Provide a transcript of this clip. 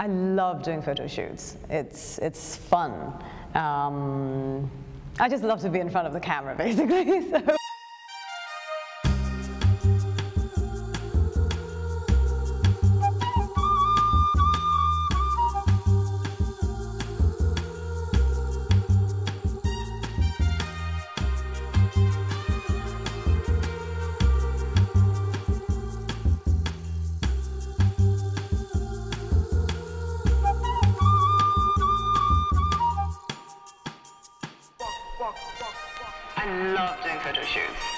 I love doing photo shoots. It's fun. I just love to be in front of the camera, basically. So. I love doing photo shoots.